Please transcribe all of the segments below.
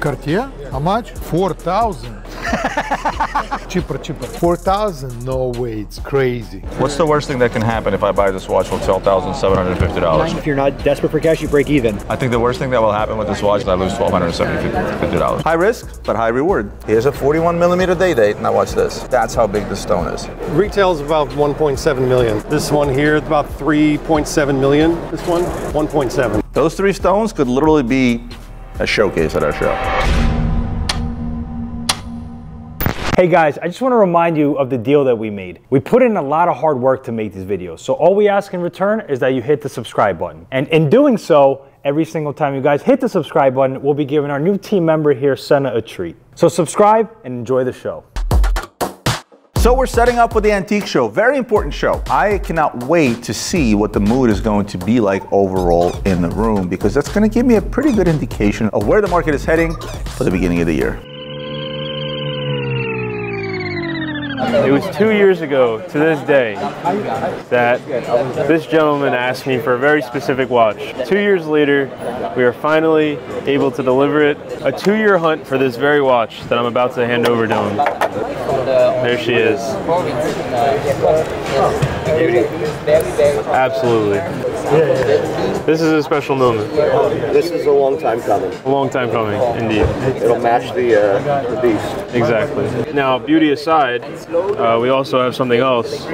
Cartier? Yeah. How much? 4,000. cheaper. 4,000? No way, it's crazy. What's the worst thing that can happen if I buy this watch for $12,750? If you're not desperate for cash, you break even. I think the worst thing that will happen with this watch is I lose $1,250. High risk, but high reward. Here's a 41mm day date, and now watch this. That's how big the stone is. Retail is about 1.7 million. This one here, it's about 3.7 million. This one, 1.7. Those three stones could literally be a showcase at our show. Hey guys, I just want to remind you of the deal that we made. We put in a lot of hard work to make these videos, so all we ask in return is that you hit the subscribe button. And in doing so, every single time you guys hit the subscribe button, we'll be giving our new team member here, Senna, a treat. So subscribe and enjoy the show. So we're setting up with the antique show, very important show. I cannot wait to see what the mood is going to be like overall in the room, because that's going to give me a pretty good indication of where the market is heading for the beginning of the year. It was 2 years ago to this day that this gentleman asked me for a very specific watch. 2 years later, we are finally able to deliver it. A 2-year hunt for this very watch that I'm about to hand over to him. There she is. Beauty. Absolutely. This is a special moment. This is a long time coming. A long time coming, indeed. It'll match the beast. Exactly. Now, beauty aside, we also have something else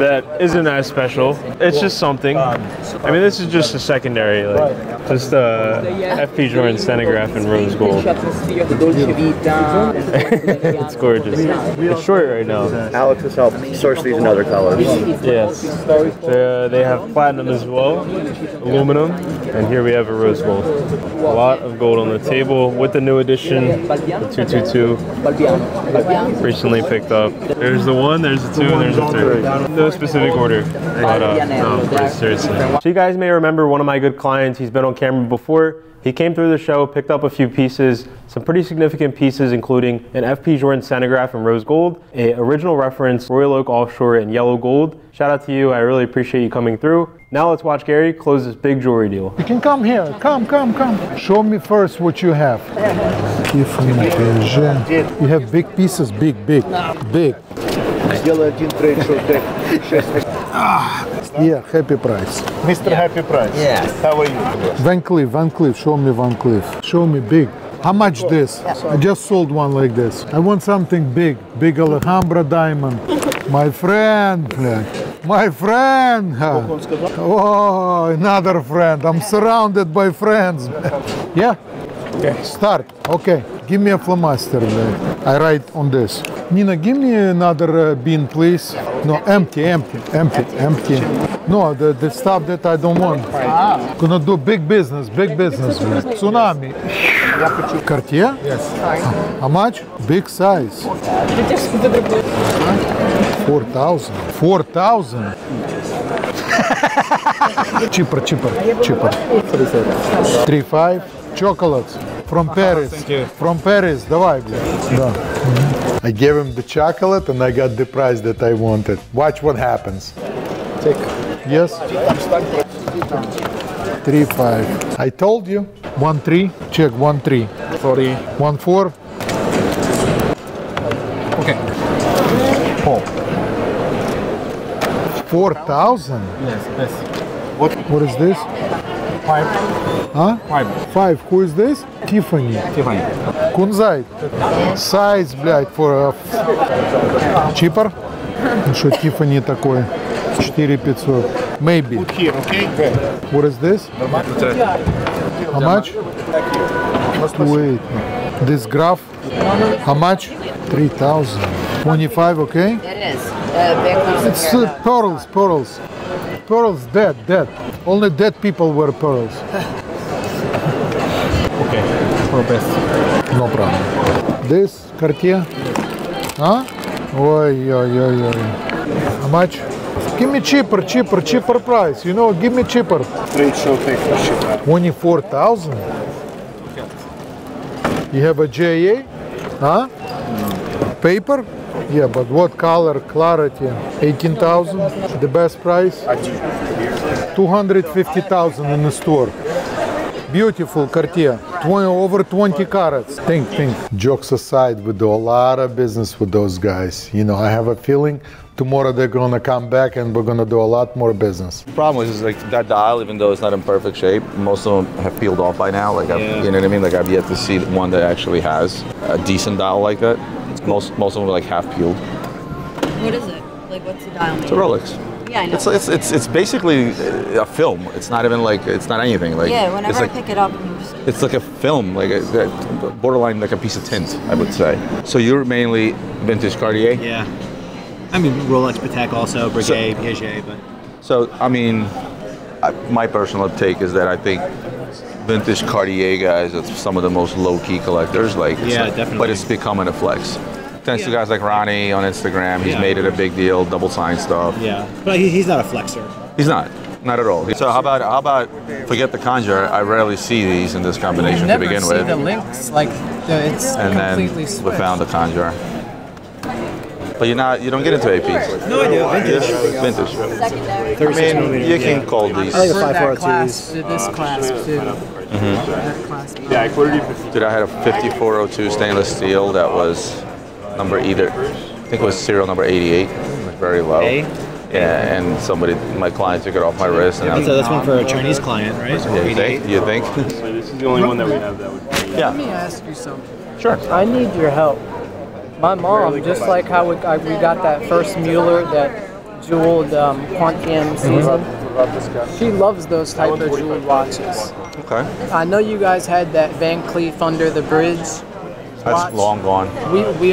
that isn't as special. It's just something. I mean, this is just a secondary, like, just a FP Jordan Stenograph in rose gold. It's gorgeous. It's short right now. Alex has helped source these in other colors. Yes. They have platinum as well, aluminum, and here we have a rose gold. A lot of gold on the table with the new edition, the 222, recently picked up. There's the one, there's the two, and there's the three. No specific order. No, seriously. So you guys may remember one of my good clients. He's been on camera before. He came through the show, picked up a few pieces, some pretty significant pieces, including an FP Jordan Stenograph in rose gold, an original reference Royal Oak Offshore in yellow gold. Shout out to you, I really appreciate you coming through. Now let's watch Gary close this big jewelry deal. You can come here, come. Show me first what you have. You have big pieces, big. Yeah, happy price. Mr. Yeah. Happy price. Yes. How are you? Van Cleef, show me Van Cleef. Show me big. How much this? I just sold one like this. I want something big. Big Alhambra diamond. My friend. My friend. Oh, another friend. I'm surrounded by friends. Yeah? Okay. Start. Okay. Give me a flamaster. I write on this. Nina, give me another bean, please. No, empty. No, the stuff that I don't want. Gonna do big business. Tsunami. Cartier? Yes. How much? Big size. 4,000. Cheaper. 3.5. Chocolates from Paris. Thank you. From Paris. Давай, блядь. I gave him the chocolate and I got the prize that I wanted. Watch what happens. Take. Yes? 3.5. I told you. 1.3. Check 1.3. Sorry. 1.4. Okay. Oh. 4,000? Yes. What is this? 5. Huh? 5. Who is this? Tiffany. Kunzai. Size, блядь, for cheaper. Ну что, Tiffany такой. 4,500. Maybe. What is this? How much? Wait. This graph. How much? 3,000. 25, okay? It is. It's pearls. Pearls dead. Only dead people wear pearls. Okay, for best. No problem. This Cartier? Huh? Oi. How much? Give me cheaper price. You know, give me cheaper. 24,000? You have a JA? Huh? Paper? Yeah, but what color, clarity? 18,000, the best price. 250,000 in the store. beautiful Cartier, over 20 carats. Think. Jokes aside, we do a lot of business with those guys. You know, I have a feeling tomorrow they're gonna come back and we're gonna do a lot more business. The problem is like that dial, even though it's not in perfect shape, most of them have peeled off by now. Like, yeah. You know what I mean? Like I've yet to see one that actually has a decent dial like that. Most of them are like half peeled. What is it? Like what's the dial? It's a Rolex. Yeah, I know. It's basically a film. It's not even like, it's not anything. Like, yeah, whenever I pick it up. It's like a film, like a borderline like a piece of tint, I would say. So you're mainly vintage Cartier? Yeah. I mean, Rolex, Patek also, Breguet, Piaget, but. So, I mean, my personal take is that I think vintage Cartier guys are some of the most low-key collectors. Like, yeah, definitely. But it's becoming a flex. Thanks to guys like Ronnie on Instagram, he's made it a big deal, double sign stuff. Yeah, but he's not a flexor. He's not at all. So how about forget the Conjure? I rarely see these in this combination to begin with. The links, like it's and completely then switched. We found the Conjure. But you don't get into APs. No, I do. Vintage. Secondary. I mean, you can call these. I like that class to this class too. That class. Yeah, I quoted you. Dude, I had a 5402 stainless steel that was. Number either, I think it was serial number 88, very low. A? Yeah, and somebody, my client took it off my wrist. And so that's one for a Chinese client, right? Yeah, you think? So this is the only one that we have that would be. Yeah. Let me ask you something. Sure. I need your help. My mom, just like how we got that first Mueller, that jeweled Quantium season, she loves those type of jeweled watches. Okay. I know you guys had that Van Cleef under the bridge. That's long gone. We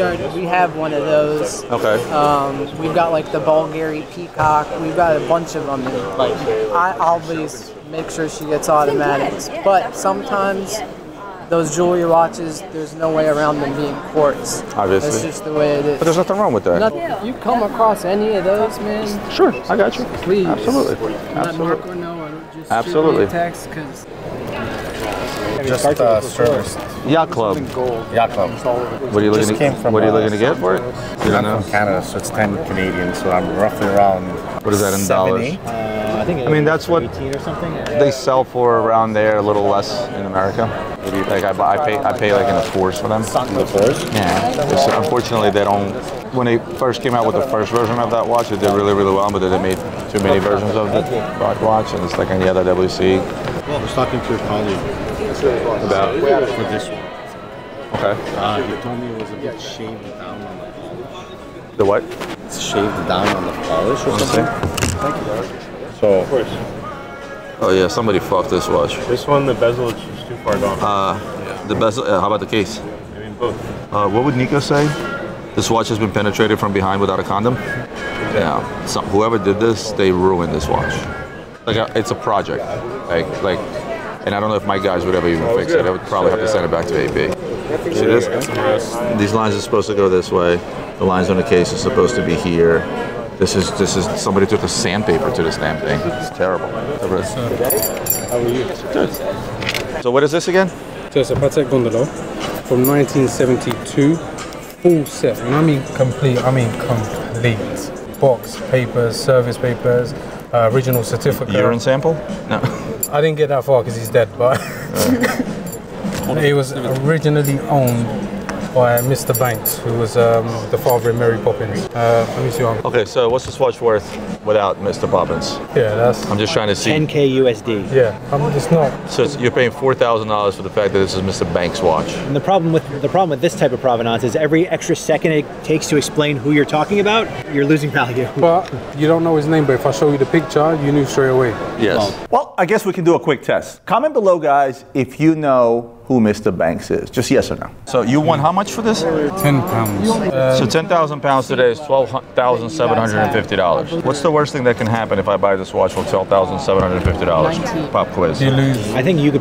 have one of those. Okay. We've got like the Bulgari Peacock. We've got a bunch of them. Like I always make sure she gets automatics, but sometimes those jewelry watches, there's no way around them being quartz. Obviously. That's just the way it is. But there's nothing wrong with that. Nothing, you come across any of those, man? Sure, I got you. Please. Absolutely. Absolutely. Not Marco, just absolutely. Text, cause just service. Yacht Club. Yacht Club. What are you looking to get for it? I'm from Canada, so it's 10 Canadian, so I'm roughly around. What is that in 70? Dollars? I mean, that's what or something. They sell for around there, a little less in America. Like I pay like in the fours for them. In the fours? Yeah. So unfortunately, they don't. When they first came out with the first version of that watch, it did really, really well, but then they made too many versions of that watch, and it's like any other WC. Well, I was talking to your colleague. About for this one. Okay. He told me it was a bit shaved down on the polish. The what? It's shaved down on the polish or something. Thank you, Doug. So. Of course. Oh yeah, somebody fucked this watch. This one, the bezel is just too far gone. The bezel. How about the case? I mean both. What would Nico say? This watch has been penetrated from behind without a condom. Exactly. Yeah. So whoever did this, they ruined this watch. Like it's a project. Like. And I don't know if my guys would ever even fix it. I would probably have to send it back to AB. See this? These lines are supposed to go this way. The lines on the case are supposed to be here. This is somebody took a sandpaper to this damn thing. It's terrible. How are you? Good. So what is this again? So it's a Patek Gondolo from 1972, full set. And I mean complete. Box, papers, service papers, original certificate. Urine sample? No. I didn't get that far because he's dead, but it was originally owned by Mr. Banks, who was the father of Mary Poppins. Let me see. Okay, so what's this watch worth without Mr. Poppins? Yeah, that's. I'm just trying to see. 10K USD. Yeah, it's not. So you're paying $4,000 for the fact that this is Mr. Banks' watch. And the problem with this type of provenance is every extra second it takes to explain who you're talking about, you're losing value. But you don't know his name, but if I show you the picture, you knew straight away. Yes. Well, I guess we can do a quick test. Comment below, guys, if you know who Mr. Banks is. Just yes or no. So you won how much for this? 10 pounds. So 10,000 pounds today is $12,750. What's the worst thing that can happen if I buy this watch for $12,750? Pop quiz. You lose. I think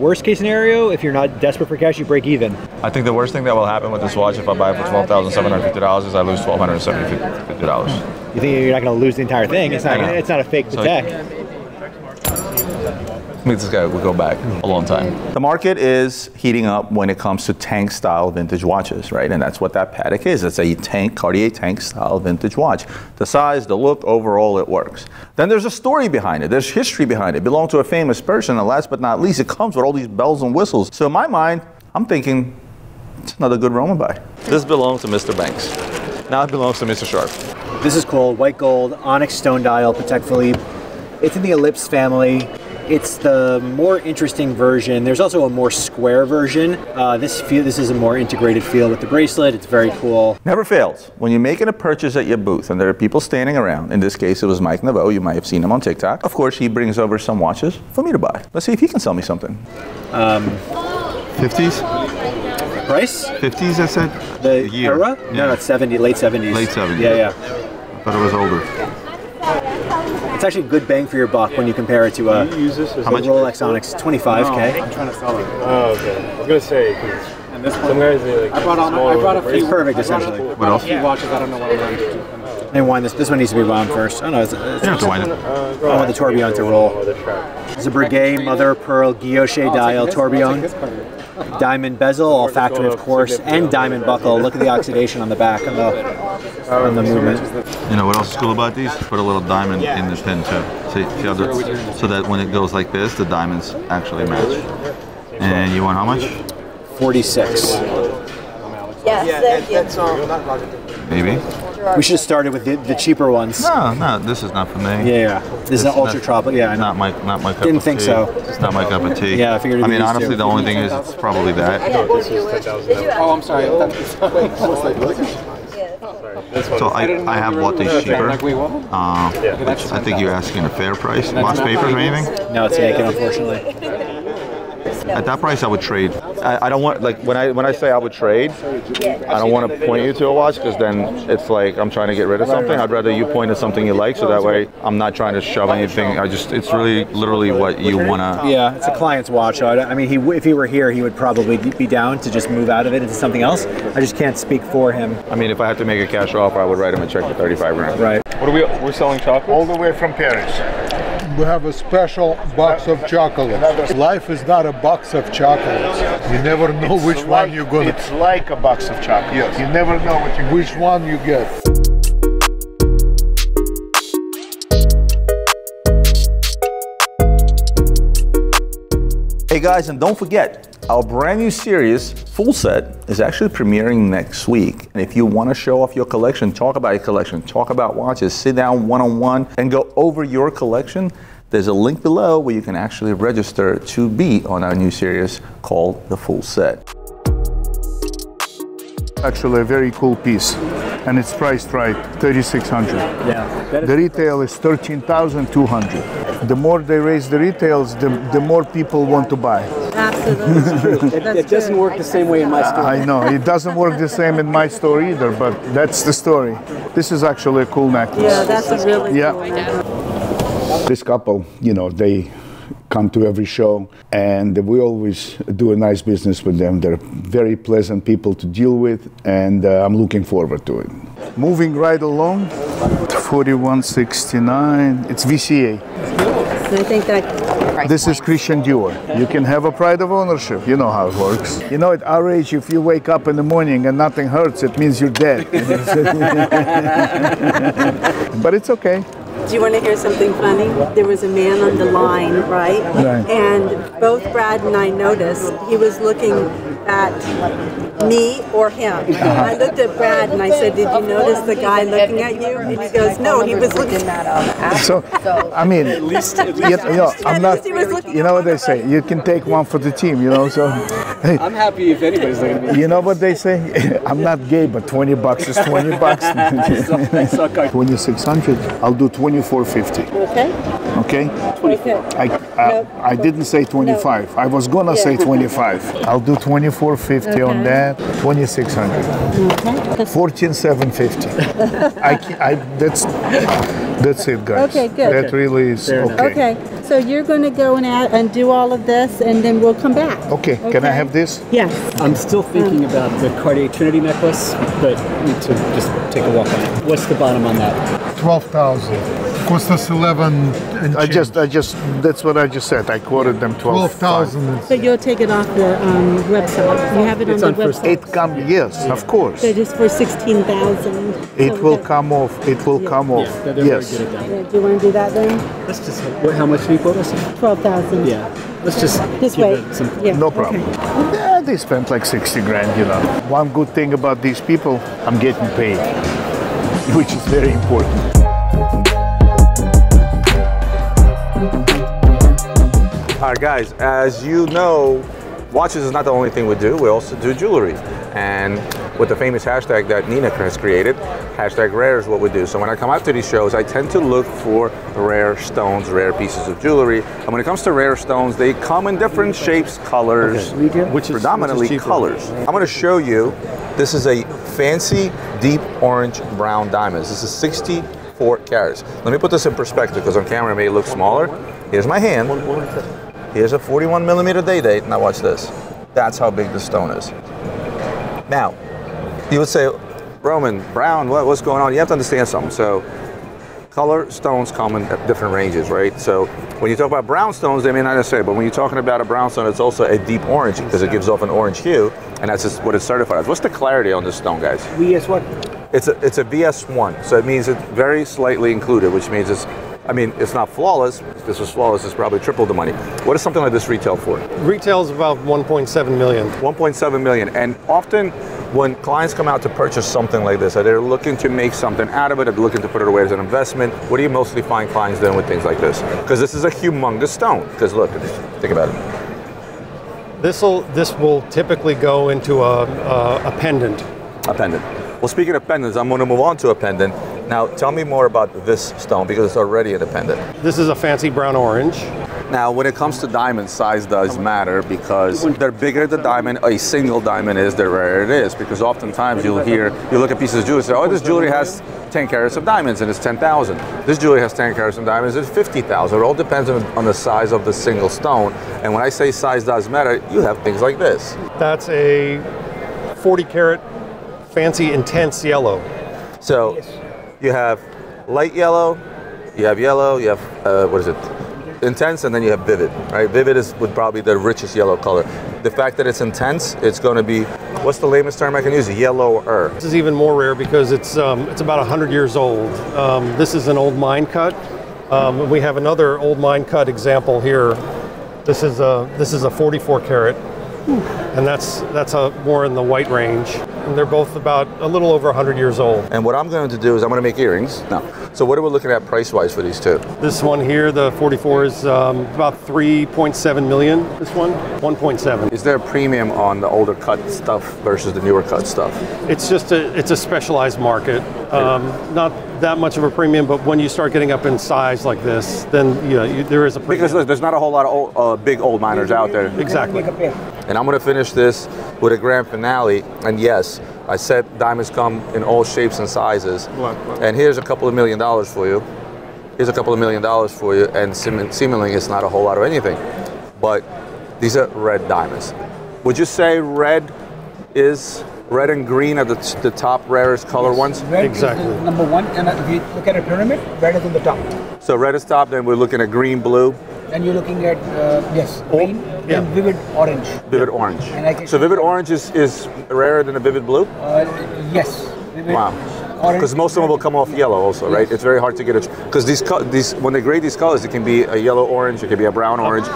worst case scenario, if you're not desperate for cash, you break even. I think the worst thing that will happen with this watch if I buy it for $12,750 is I lose $1,250. You think you're not going to lose the entire thing? It's not a fake Patek. this guy would go back a long time. The market is heating up when it comes to tank style vintage watches, right? And that's what that Patek is. It's a tank, Cartier tank style vintage watch. The size, the look, overall it works. Then there's a story behind it. There's history behind it. It belonged to a famous person, and last but not least, it comes with all these bells and whistles. So in my mind, I'm thinking, it's another good Roman buy. This belongs to Mr. Banks. Now it belongs to Mr. Sharp. This is called White Gold Onyx Stone Dial Patek Philippe. It's in the Ellipse family. It's the more interesting version. There's also a more square version. This is a more integrated feel with the bracelet. It's very cool. Never fails. When you're making a purchase at your booth and there are people standing around, in this case it was Mike Naveau, you might have seen him on TikTok. Of course, he brings over some watches for me to buy. Let's see if he can sell me something. 50s? Price? 50s, I said. The year. Era? Yeah. No, it's 70, late 70s. Late 70s. Yeah, yeah. But it was older. It's actually a good bang for your buck when you compare it to a Rolex Onyx 25K. No, I'm trying to sell it. Oh, okay. I was gonna say, and this one, like, I brought a few. Perfect, essentially. What else? Yeah. Watches. I don't know what I'm going to do. And wind this. This one needs to be wound first. Oh no, it's you have to wind it. I want the tourbillon to roll. It's a Breguet Mother Pearl Guilloche dial tourbillon. Diamond bezel, all factory of course, and diamond buckle. Look at the oxidation on the back of the movement. You know what else is cool about these? Put a little diamond in the pin too, so that when it goes like this, the diamonds actually match. And you want how much? 46. Yes, thank you. Maybe. We should have started with the cheaper ones. No, this is not for me. Yeah. This is an ultra tropic. Yeah, I know. Not my cup of tea. Didn't think so. It's not my cup of tea. Yeah, I figured. I mean, honestly, the only thing is, it's probably that. Oh, I'm sorry. So I have bought these cheaper. I think you're asking a fair price. Watch papers or anything? No, it's taken, unfortunately. At that price, I would trade. I don't want, like, when I say I would trade, I don't want to point you to a watch because then it's like I'm trying to get rid of something. I'd rather you point at something you like, so that way I'm not trying to shove anything. It's really literally what you want to. Yeah, it's a client's watch. I mean, if he were here, he would probably be down to just move out of it into something else. I just can't speak for him. I mean, if I had to make a cash offer, I would write him a check for 35 grand. Right. What are we? We're selling chocolate all the way from Paris. We have a special box of chocolates. Life is not a box of chocolates. You never know which one you're gonna. It's like a box of chocolates. Yes. You never know which one you get. Hey guys, and don't forget, our brand new series, Full Set, is actually premiering next week. And if you want to show off your collection, talk about your collection, talk about watches, sit down one-on-one and go over your collection, there's a link below where you can actually register to be on our new series called The Full Set. Actually a very cool piece, and it's priced right, $3,600. Yeah. The retail is $13,200. The more they raise the retails, the more people want to buy. Absolutely. It doesn't work the same way in my store. I know, it doesn't work the same in my store either, but that's the story. This is actually a cool necklace. Yeah, that's a really cool necklace. This couple, you know, they come to every show, and we always do a nice business with them. They're very pleasant people to deal with, and I'm looking forward to it. Moving right along, 4169, it's VCA. I think that this is Christian Dior. You can have a pride of ownership. You know how it works. You know, at our age, if you wake up in the morning and nothing hurts, it means you're dead. But it's okay. Do you want to hear something funny? There was a man on the line, right? And both Brad and I noticed he was looking at me or him. I looked at Brad and I said, "Did you notice the guy looking at you?" And he goes, "No, he was looking at us." So, I mean, you know what they say? You can take one for the team, you know. So, hey, I'm happy if anybody's looking at me. You know what they say? I'm not gay, but $20 is $20. 2,600. I'll do 2450. Okay. Okay. 22. I didn't say 25. No. I was gonna say 25. I'll do 2450 on that. 2600. 14750. That's it, guys. Okay, good. That really is okay. Okay. So you're gonna go and do all of this, and then we'll come back. Okay. Can I have this? Yes. I'm still thinking about the Cartier Trinity necklace, but I need to just take a walk on it. What's the bottom on that? 12,000. cost us 11 and I just that's what I just said. I quoted them 12,000. So you'll take it off the website. You have it on the website. It comes, yes, of course. So just for 16,000. It will come off. It will come off. Yes. Do you want to do that then? Let's just. How much do you quote us? 12,000. Yeah. Let's just. This way. No problem. Yeah, they spent like 60 grand. You know. One good thing about these people, I'm getting paid, which is very important. All right, guys, as you know, watches is not the only thing we do. We also do jewelry. And with the famous hashtag that Nina has created, hashtag rare is what we do. So when I come out to these shows, I tend to look for rare stones, rare pieces of jewelry. And when it comes to rare stones, they come in different shapes, colors, which is predominantly colors. I'm going to show you, this is a fancy deep orange brown diamond. This is 64 carats. Let me put this in perspective because on camera it may look smaller. Here's my hand. Here's a 41 millimeter day date. Now watch this. That's how big the stone is. Now, you would say, Roman, brown, what's going on? You have to understand something. So, color stones come in different ranges, right? So, when you talk about brown stones, they may not necessarily, but when you're talking about a brown stone, it's also a deep orange because it gives off an orange hue, and that's just what it's certified as. What's the clarity on this stone, guys? VS what? It's a VS1, so it means it's very slightly included, which means it's, I mean, it's not flawless. If this was flawless, it's probably triple the money. What does something like this retail for? Retails about 1.7 million. 1.7 million. And often when clients come out to purchase something like this, they're looking to make something out of it, they're looking to put it away as an investment. What do you mostly find clients doing with things like this? Because this is a humongous stone. Because look, think about it. This will typically go into a pendant. A pendant. Well, speaking of pendants, I'm going to move on to a pendant. Now, tell me more about this stone, because it's already a pendant. This is a fancy brown-orange. Now, when it comes to diamonds, size does matter, because the bigger the diamond, a single diamond is, the rarer it is, because oftentimes you look at pieces of jewelry and say, oh, this jewelry has 10 carats of diamonds, and it's 10,000. This jewelry has 10 carats of diamonds, it's 50,000. It all depends on the size of the single stone, and when I say size does matter, you have things like this. That's a 40-carat fancy intense yellow. So. Yes. You have light yellow, you have, what is it, intense, and then you have vivid, right? Vivid would probably the richest yellow color. The fact that it's intense, it's going to be, what's the lamest term I can use? Yellower. This is even more rare because it's about 100 years old. This is an old mine cut. We have another old mine cut example here. This is a 44 carat, and that's more in the white range. And they're both about a little over 100 years old. And what I'm going to do is I'm going to make earrings. No. So what are we looking at price-wise for these two? This one here, the 44, is about 3.7 million. This one, 1.7. Is there a premium on the older cut stuff versus the newer cut stuff? It's just it's a specialized market. Not that much of a premium, but when you start getting up in size like this, then there is a premium. Because look, there's not a whole lot of old, big old miners out there. Exactly. And I'm going to finish this with a grand finale. And yes, I said diamonds come in all shapes and sizes. And here's a couple of $1 million for you. Here's a couple of $1 million for you. And seemingly it's not a whole lot of anything. But these are red diamonds. Would you say red and green are the top rarest color ones? Red is number one, and if you look at a pyramid, red is on the top. So red is top, then we're looking at green, blue. And you're looking at, green and vivid orange. Vivid orange. And so vivid orange is rarer than a vivid blue? Yes. Vivid Because most of them will come off yellow also, right? Yes. It's very hard to get it. Because these when they grade these colors, it can be a yellow-orange, it can be a brown-orange.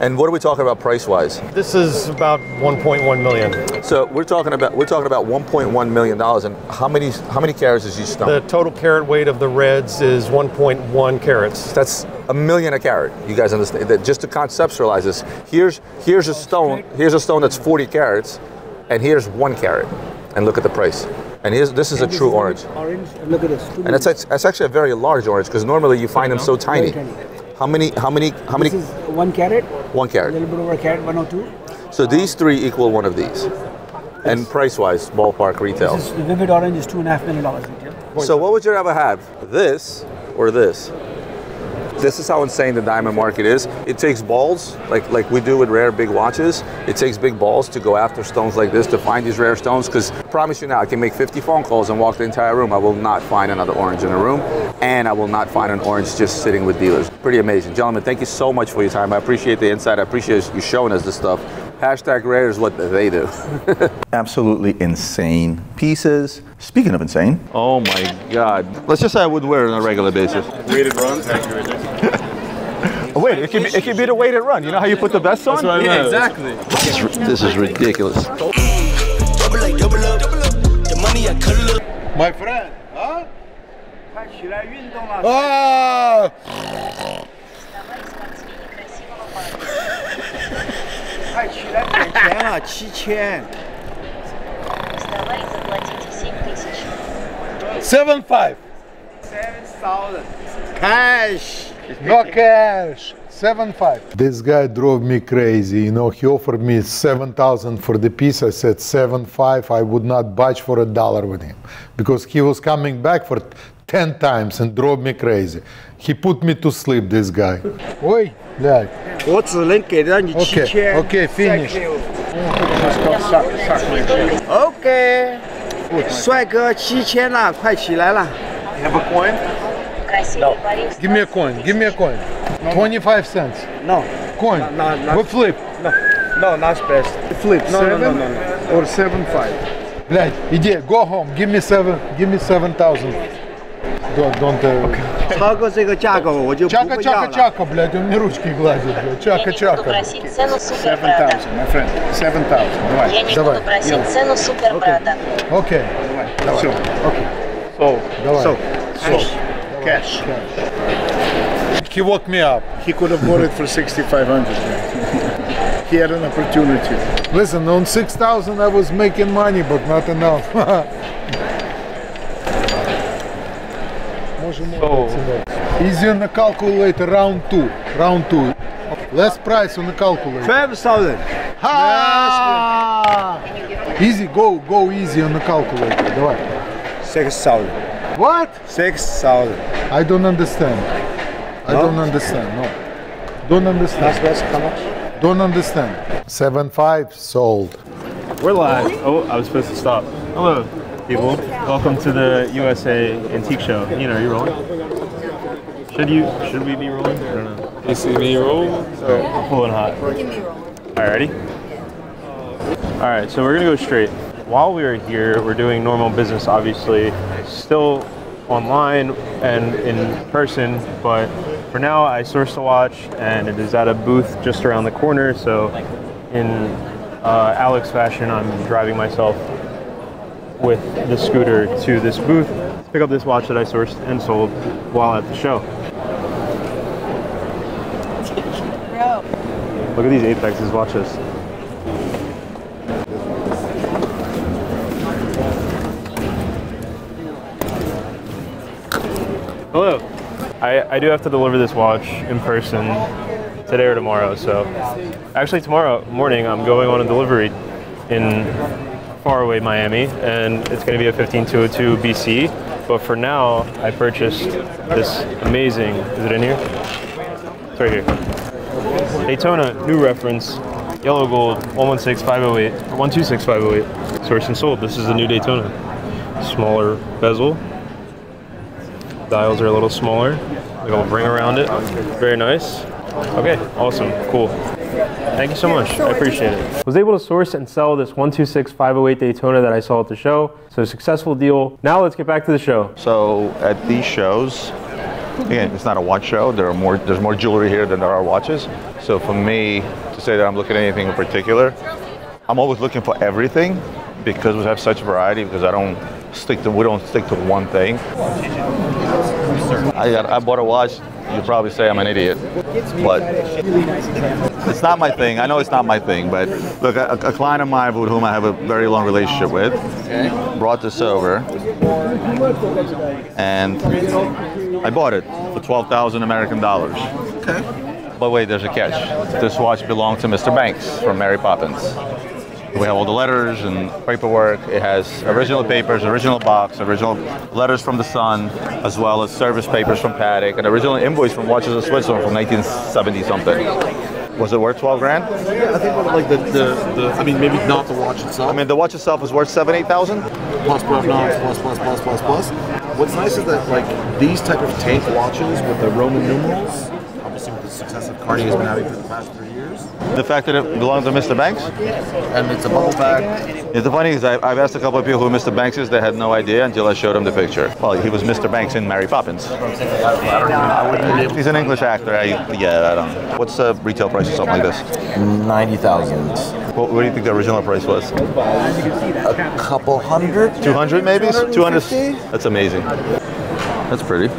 And what are we talking about price-wise? This is about 1.1 million. So we're talking about $1.1 million. And how many carats is each stone? The total carat weight of the reds is 1.1 carats. That's a million a carat. You guys understand that? Just to conceptualize this, here's a stone that's 40 carats, and here's 1 carat. And look at the price. And this is a true orange. Look at this. And it's actually a very large orange, because normally you find them so tiny. How many? This is 1 carat. 1 carat. A little bit over a carat, 102. So these three equal one of these. Yes. And price-wise, ballpark retail. This is, the vivid orange is $2.5 million retail. So what would you rather have? This or this? This is how insane the diamond market is. It takes balls, like we do with rare big watches. It takes big balls to go after stones like this, to find these rare stones, because I promise you now, I can make 50 phone calls and walk the entire room. I will not find another orange in a room, and I will not find an orange just sitting with dealers. Pretty amazing. Gentlemen, thank you so much for your time. I appreciate the insight. I appreciate you showing us this stuff. Hashtag rare is what they do. Absolutely insane pieces. Speaking of insane. Oh my God. Let's just say I would wear it on a regular basis. Weighted run, accurate. Wait, it could be the weighted run. You know how you put the vest on? Yeah, exactly. This is ridiculous. My friend, huh? Ah! $7,500 cash, no cash. 7,500. This guy drove me crazy. You know, he offered me 7,000 for the piece. I said 7,500. I would not budge for $1 with him, because he was coming back for 10 times and drove me crazy. He put me to sleep, this guy. Oi, like. Okay, okay, finish. Okay. 帅哥7000了，快起来了。You have a coin? No. Give me a coin. Give me a coin. 25 cents. No. Coin. No. We flip. No, not best. Flip. No. Or 7,500. Blad, иди, go home. Give me 7,000. Don't. Okay. Чака, чака, блядь, он мне ручки гладит, блядь. Чака. 7,000, my friend. 7,000. Давай. Я не буду просить цену супер брата. Okay. Давай. Все. Okay. So. Cash. He woke me up. He could have bought it for 6,500. He had an opportunity. Listen, on 6,000 I was making money, but not enough. Easy on the calculator, round two. Less price on the calculator. 5,000. Ha! Easy, go easy on the calculator. Давай. 6,000. What? 6,000. I don't understand. I don't understand. That's how much? Don't understand. 7,500 sold. We're live. Oh, I was supposed to stop. Hello, people. Welcome to the USA Antique Show. You know, you're rolling. Should we be rolling? I don't know. You see me roll? So I'm pulling hot. Alrighty. Alright, so we're gonna go straight. While we were here, we're doing normal business, obviously. Still online and in person, but for now I sourced the watch and it is at a booth just around the corner. So in Alex fashion, I'm driving myself with the scooter to this booth to pick up this watch that I sourced and sold while at the show. Look at these Apexes, watch this. Hello. I do have to deliver this watch in person today or tomorrow. So actually tomorrow morning I'm going on a delivery in faraway Miami, and it's going to be a 15202 BC. But for now, I purchased this amazing. Is it in here? It's right here. Daytona New Reference, yellow gold, 116508, 126508. Sourced and sold. This is the new Daytona. Smaller bezel. Dials are a little smaller, like a little ring around it. Very nice. Okay, awesome, cool. Thank you so much, I appreciate it. I was able to source and sell this 126508 Daytona that I saw at the show, so successful deal. Now let's get back to the show. So at these shows, again, it's not a watch show. There's more jewelry here than there are watches. So for me to say that I'm looking at anything in particular, I'm always looking for everything because we have such variety, because we don't stick to one thing. I bought a watch, you'd probably say I'm an idiot, but it's not my thing. I know it's not my thing, but look, a client of mine with whom I have a very long relationship with brought this over, and I bought it for 12,000 American dollars. Okay. But wait, there's a catch. This watch belonged to Mr. Banks from Mary Poppins. We have all the letters and paperwork. It has original papers, original box, original letters from the Sun, as well as service papers from Paddock, an original invoice from Watches of Switzerland from 1970 something. Was it worth 12 grand? Yeah, I think like the I mean, maybe not the watch itself. I mean, the watch itself is worth 7,000-8,000. Plus. What's nice is that like these type of tank watches with the Roman numerals, obviously with the success that Cartier has been having for the past 3 years. The fact that it belongs to Mr. Banks? And it's a bubble bag. Yeah, the funny is I've asked a couple of people who Mr. Banks is. They had no idea until I showed them the picture. Well, he was Mr. Banks in Mary Poppins. He's an English actor. I don't know. What's the retail price of something like this? 90,000. What do you think the original price was? A couple hundred? 200 maybe? 200? That's amazing. That's pretty.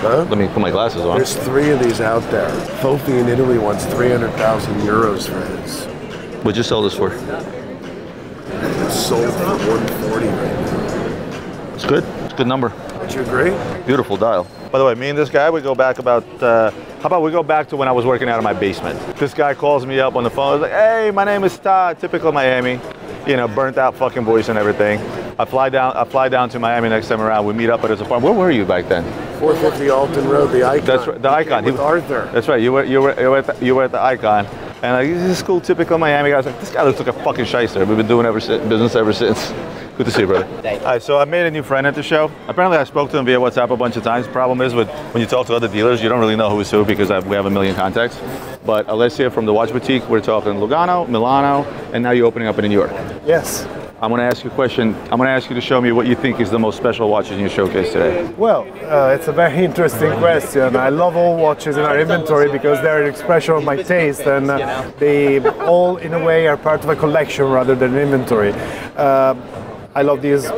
Huh? Let me put my glasses on. There's three of these out there. Fofi in Italy wants 300,000 euros for his. What'd you sell this for? It's sold for 140 right now. It's good. It's a good number. Don't you agree? Beautiful dial. By the way, me and this guy, we go back about, how about we go back to when I was working out of my basement. This guy calls me up on the phone. He's like, hey, my name is Todd, typical Miami. You know, burnt out fucking voice and everything. I fly down to Miami next time around. We meet up at his apartment. Where were you back then? 450 Alton Road, the Icon. That's right, the Icon. He was Arthur. That's right. You were at the Icon, and like, this is cool, typical Miami guy. I was like, this guy looks like a fucking shyster. We've been doing business ever since. Good to see you, brother. All right, so I made a new friend at the show. Apparently, I spoke to him via WhatsApp a bunch of times. Problem is with when you talk to other dealers, you don't really know who is who because we have a million contacts. But Alessia from the Watch Boutique, we're talking Lugano, Milano, and now you're opening up in New York. Yes. I'm going to ask you a question. I'm going to ask you to show me what you think is the most special watches in your showcase today. Well, it's a very interesting question. I love all watches in our inventory because they're an expression of my taste, and they all, in a way, are part of a collection rather than an inventory. I love these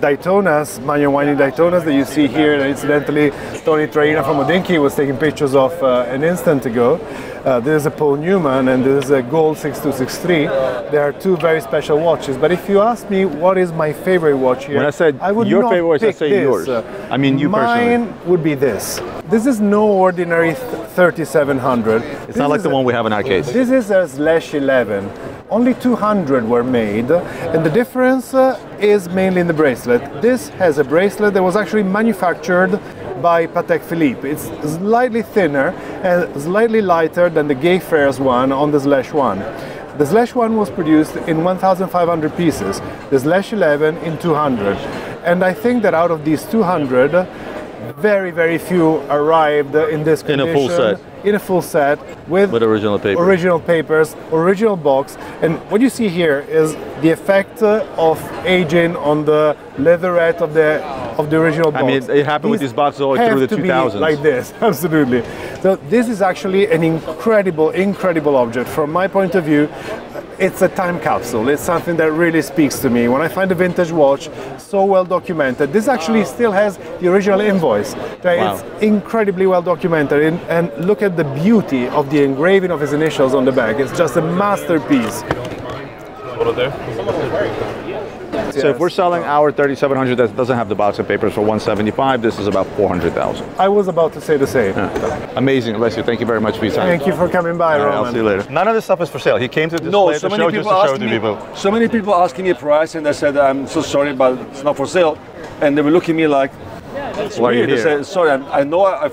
Daytonas, manual winding Daytonas that you see here. And incidentally, Tony Traina from Odinki was taking pictures of an instant ago. This is a Paul Newman and this is a Gold 6263. There are two very special watches. But if you ask me what is my favorite watch here, when I said I would your not favorite watch, I say this. Yours. I mean you Mine personally. Would be this. This is no ordinary 3700. It's this not like the one we have in our case. This is a /11. Only 200 were made, and the difference is mainly in the bracelet. This has a bracelet that was actually manufactured by Patek Philippe. It's slightly thinner and slightly lighter than the Gayfair's one on the /1. The /1 was produced in 1,500 pieces, the /11 in 200. And I think that out of these 200, very, very few arrived in this condition. In a full set. In a full set with original papers. Original box. And what you see here is the effect of aging on the leatherette of the original box. I mean, it happened with these boxes all through the 2000s. Like this, absolutely. So this is actually an incredible object. From my point of view, it's a time capsule. It's something that really speaks to me. When I find a vintage watch so well documented, this actually still has the original invoice. Right? Wow. It's incredibly well documented. And look at the beauty of the engraving of his initials on the back. It's just a masterpiece. So if we're selling our 3700 that doesn't have the box of papers for 175, this is about 400,000. I was about to say the same. Yeah. Amazing, Alessio. Thank you very much for your time. Thank you for coming by, Roman. I'll see you later. None of this stuff is for sale. He came to the display to show just to show to people. So many people asking me a price, and I said, I'm so sorry, but it's not for sale. And they were looking at me like, it's weird. They said, sorry, I know that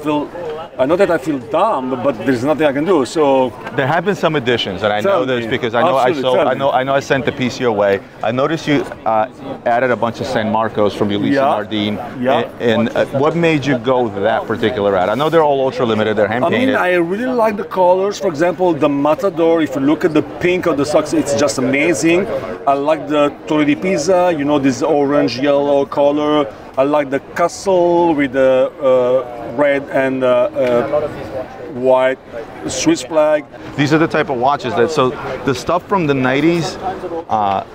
I feel dumb, but there's nothing I can do. So there have been some additions, and I know this because I know I sent the piece your way. I noticed you added a bunch of San Marcos from Ulisse Nardin. Yeah. And what made you go that particular route? I know they're all ultra limited. They're hand painted. I mean, I really like the colors. For example, the Matador. If you look at the pink of the socks, it's just amazing. I like the Torre di Pisa. You know, this orange yellow color. I like the castle with the red and white Swiss flag. These are the type of watches that, so the stuff from the 90s,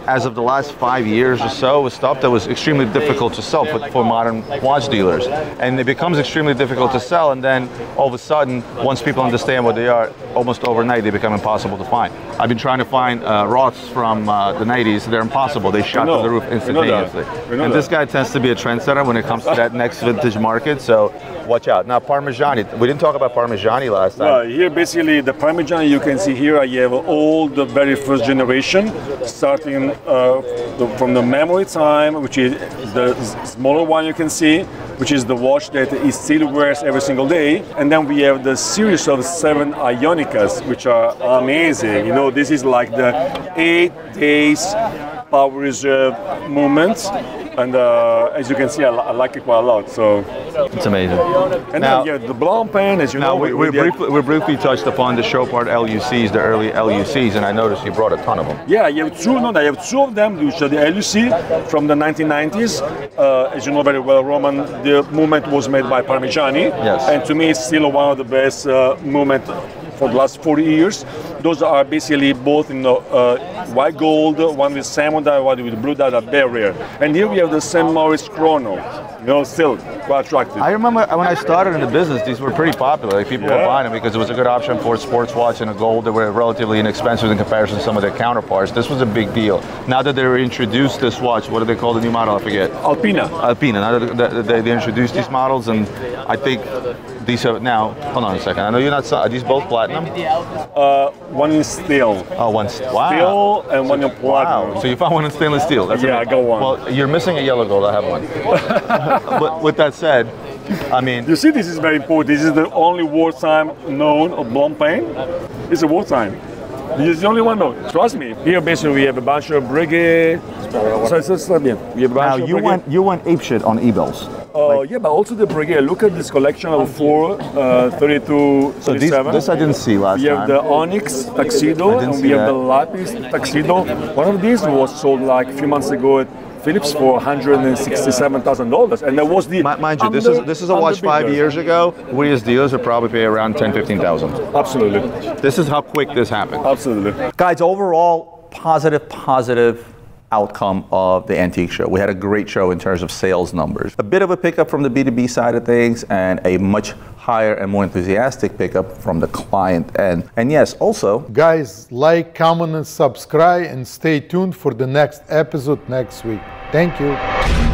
as of the last 5 years or so, was stuff that was extremely difficult to sell for modern watch dealers. And it becomes extremely difficult to sell, and then all of a sudden, once people understand what they are, almost overnight they become impossible to find. I've been trying to find Roths from the 90s, they're impossible. They shot to the roof instantaneously. And this guy tends to be a trendsetter when it comes to that next vintage market, so watch out. out. Now, Parmigiani. We didn't talk about Parmigiani last time. Well, here basically the Parmigiani you can see here, you have all the very first generation, starting from the memory time, which is the smaller one you can see, which is the watch that he still wears every single day. And then we have the series of 7 Ionicas, which are amazing. You know, this is like the 8 days power reserve movements. And as you can see, I like it quite a lot. So it's amazing. And now, then, yeah, the blonde pen, as you know. We briefly touched upon the Chopard LUCs, the early LUCs, and I noticed you brought a ton of them. Yeah, you have two. No, I have two of them, which are the LUC from the 1990s. As you know very well, Roman, the movement was made by Parmigiani. Yes. And to me, it's still one of the best movement for the last 40 years. Those are basically both in the white gold, one with salmon dye, one with blue dye, are very rare. And here we have the St. Moritz Chrono, you know, still quite attractive. I remember when I started in the business, these were pretty popular. Like, people were buying them because it was a good option for a sports watch and a gold. They were relatively inexpensive in comparison to some of their counterparts. This was a big deal. Now that they introduced this watch, what do they call the new model? I forget. Alpina. Alpina. Now that they introduced these models, and I think these are now, hold on a second. I know you're not, are these both platinum? One in steel. Oh, one steel. Wow. Steel and one in platinum. Wow. So you found one in stainless steel. That's amazing. I got one. Well, you're missing a yellow gold. I have one. But with that said, I mean, you see, this is very important. This is the only wartime known of blonde pain. It's a wartime. This is the only one known. Trust me. Here, basically, we have a bunch of brigade. Now you went apeshit on Ebels. Yeah, but also the brigade. Look at this collection of 4, 32, 37. This I didn't see last time. We have the Onyx Tuxedo, and we have the Lapis Tuxedo. One of these was sold like a few months ago at Philips for $167,000, and that was the. Mind you, this is a watch 5 years ago. We as dealers would probably pay around $10,000, $15,000. Absolutely. This is how quick this happened. Absolutely. Guys, overall, positive outcome of the antique show. We had a great show in terms of sales numbers. A bit of a pickup from the B2B side of things, and a much higher and more enthusiastic pickup from the client end. And yes, also, guys, like, comment, and subscribe, and stay tuned for the next episode next week. Thank you.